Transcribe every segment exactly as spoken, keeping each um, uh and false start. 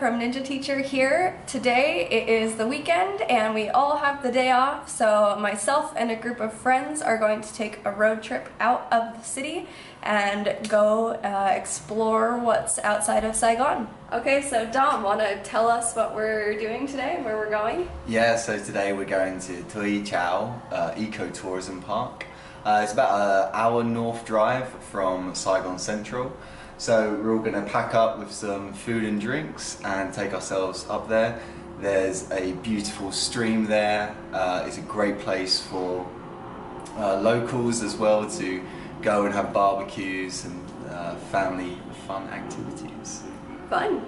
from Ninja Teacher here. Today it is the weekend and we all have the day off, so myself and a group of friends are going to take a road trip out of the city and go uh, explore what's outside of Saigon. Okay, so Dom, want to tell us what we're doing today and where we're going? Yeah, so today we're going to Tuy Chau uh, Ecotourism Park. Uh, it's about an hour north drive from Saigon Central. So we're all going to pack up with some food and drinks and take ourselves up there. There's a beautiful stream there. Uh, it's a great place for uh, locals as well to go and have barbecues and uh, family fun activities. Fun.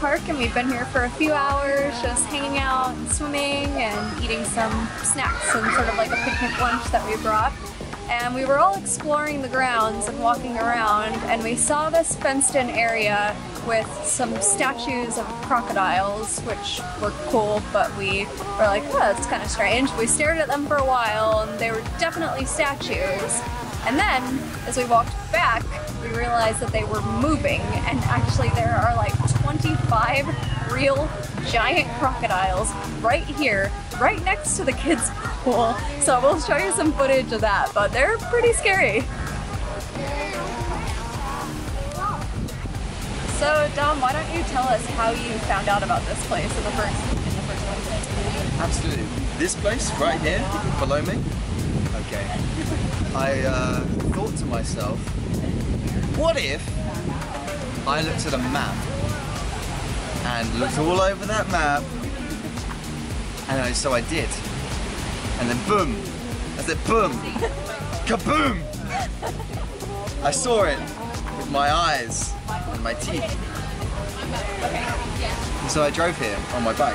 Park, and we've been here for a few hours just hanging out and swimming and eating some snacks and sort of like a picnic lunch that we brought. And we were all exploring the grounds and walking around, and we saw this fenced in area with some statues of crocodiles, which were cool, but we were like, oh, that's kind of strange. We stared at them for a while and they were definitely statues. And then as we walked back, we realized that they were moving, and actually there are like twenty-five real giant crocodiles right here, right next to the kids' pool. So we'll show you some footage of that, but they're pretty scary. So Dom, why don't you tell us how you found out about this place in the first, in the first place? Absolutely. This place right here, below me? Okay. I uh, thought to myself, what if I looked at a map and looked all over that map, and I, so I did, and then boom, I said boom, kaboom! I saw it with my eyes and my teeth, and so I drove here on my bike.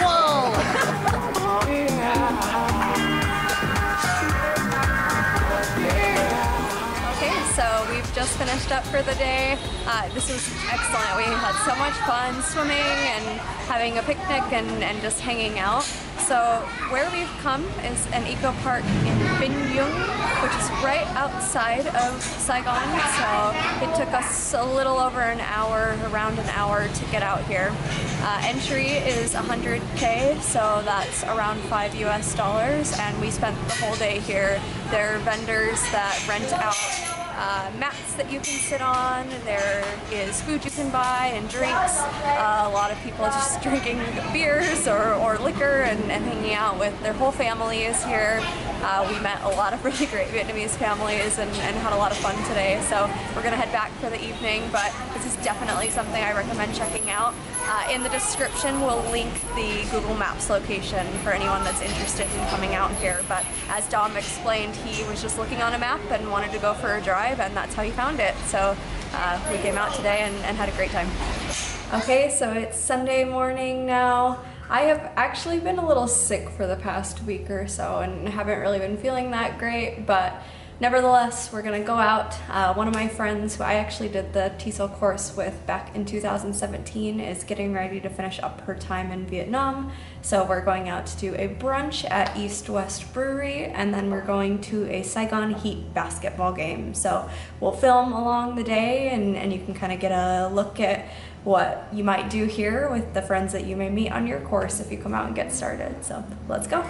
Whoa! Just finished up for the day. Uh, this was excellent. We had so much fun swimming and having a picnic and, and just hanging out. So where we've come is an eco park in Binh Duong, which is right outside of Saigon. So it took us a little over an hour, around an hour to get out here. Uh, entry is one hundred K, so that's around five U S dollars, and we spent the whole day here. There are vendors that rent out Uh, mats that you can sit on. There is food you can buy and drinks. Uh, a lot of people are just drinking beers or, or liquor and, and hanging out with their whole families here. Uh, we met a lot of really great Vietnamese families and, and had a lot of fun today. So we're going to head back for the evening, but this is definitely something I recommend checking out. Uh, in the description, we'll link the Google Maps location for anyone that's interested in coming out here. But as Dom explained, he was just looking on a map and wanted to go for a drive, and that's how he found it. So uh, we came out today and, and had a great time. Okay, so it's Sunday morning now. I have actually been a little sick for the past week or so and haven't really been feeling that great, but nevertheless, we're gonna go out. Uh, one of my friends who I actually did the TESOL course with back in two thousand seventeen is getting ready to finish up her time in Vietnam. So we're going out to do a brunch at East West Brewery, and then we're going to a Saigon Heat basketball game. So we'll film along the day, and, and you can kind of get a look at what you might do here with the friends that you may meet on your course if you come out and get started. So let's go.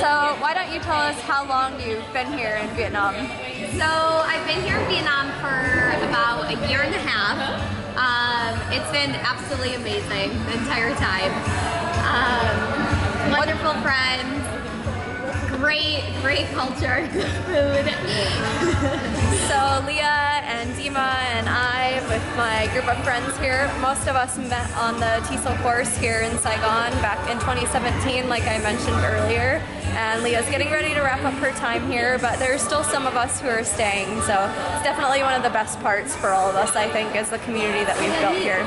So why don't you tell us how long you've been here in Vietnam? So I've been here in Vietnam for about a year and a half. Um, it's been absolutely amazing the entire time. Um, wonderful friends, great, great culture, good food. So Leah and Dima and I, with my group of friends here, most of us met on the TESOL course here in Saigon back in twenty seventeen, like I mentioned earlier. And Leah's getting ready to wrap up her time here, but there's still some of us who are staying. So it's definitely one of the best parts for all of us, I think, is the community that we've built here.